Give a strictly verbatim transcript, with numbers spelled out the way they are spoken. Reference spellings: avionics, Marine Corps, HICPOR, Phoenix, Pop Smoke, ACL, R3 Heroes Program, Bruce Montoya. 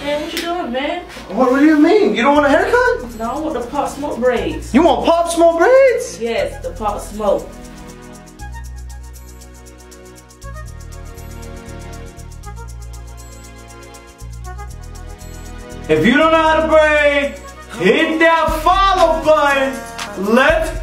Man, what you doing, man? What, what do you mean? You don't want a haircut? No, I want the Pop Smoke braids. You want Pop Smoke braids? Yes, the Pop Smoke. If you don't know how to braid, hit that follow button. Let's